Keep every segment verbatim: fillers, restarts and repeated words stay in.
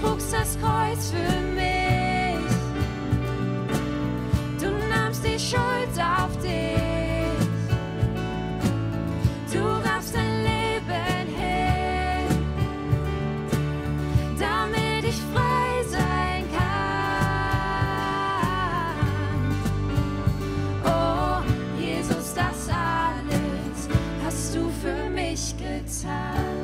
trugst das Kreuz für mich. Du nimmst die Schuld auf dich. Du gabst dein Leben hin, damit ich frei sein kann. Oh, Jesus, das alles hast du für mich getan.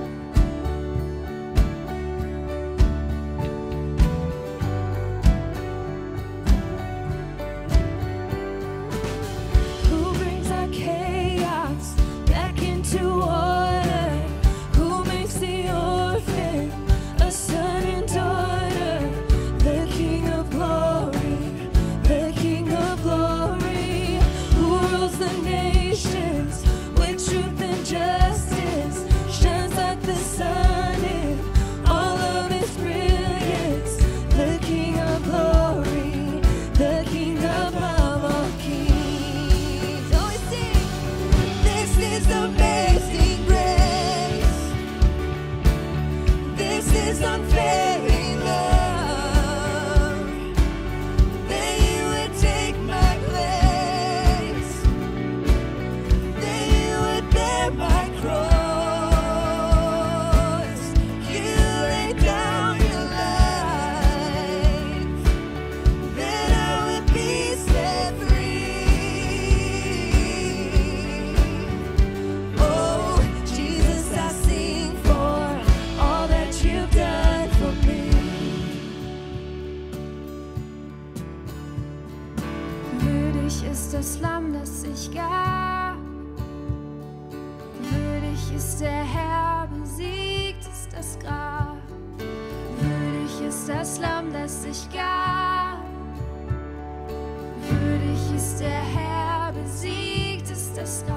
Würdig ist der Herr, besiegt ist das Reich.